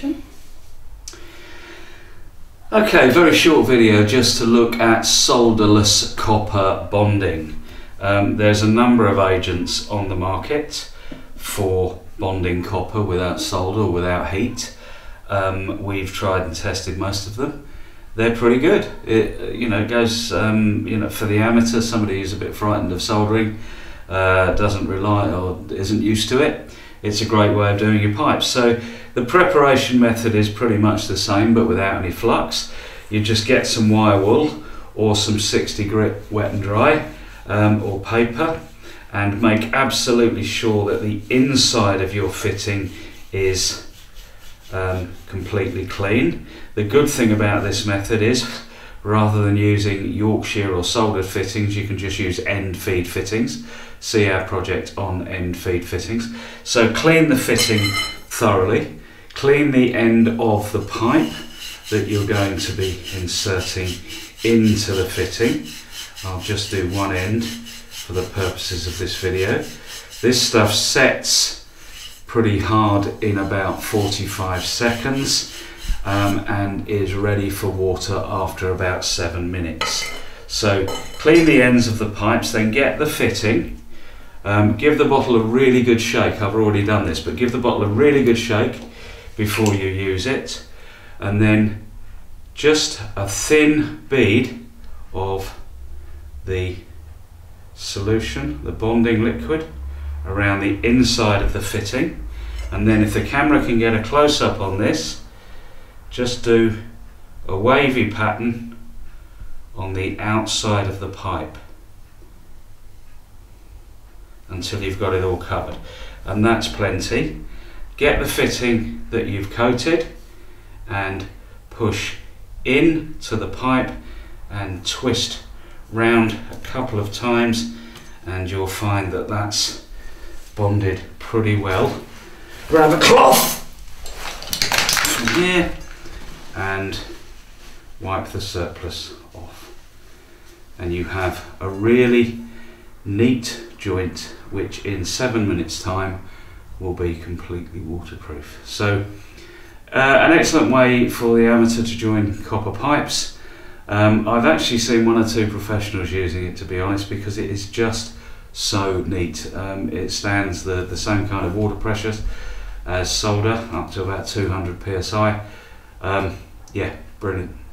connection. Okay, very short video just to look at solderless copper bonding. There's a number of agents on the market for bonding copper without solder or without heat. We've tried and tested most of them. They're pretty good. It, you know, goes, you know, for the amateur, somebody who's a bit frightened of soldering, doesn't rely or isn't used to it, it's a great way of doing your pipes. So the preparation method is pretty much the same, but without any flux. You just get some wire wool or some 60 grit wet and dry or paper, and make absolutely sure that the inside of your fitting is completely clean. The good thing about this method is, rather than using Yorkshire or soldered fittings, you can just use end feed fittings. See our project on end feed fittings. So clean the fitting thoroughly, clean the end of the pipe that you're going to be inserting into the fitting. I'll just do one end for the purposes of this video. This stuff sets pretty hard in about 45 seconds. And is ready for water after about 7 minutes. So clean the ends of the pipes, then get the fitting, give the bottle a really good shake. I've already done this, but give the bottle a really good shake before you use it, and then just a thin bead of the solution, the bonding liquid, around the inside of the fitting. And then if the camera can get a close-up on this, just do a wavy pattern on the outside of the pipe until you've got it all covered. And that's plenty. Get the fitting that you've coated and push into the pipe and twist round a couple of times, and you'll find that that's bonded pretty well. Grab a cloth from here and wipe the surplus off, and you have a really neat joint which in 7 minutes time will be completely waterproof. So an excellent way for the amateur to join copper pipes. I've actually seen one or two professionals using it, to be honest, because it is just so neat. It stands the same kind of water pressures as solder, up to about 200 psi. Yeah, brilliant.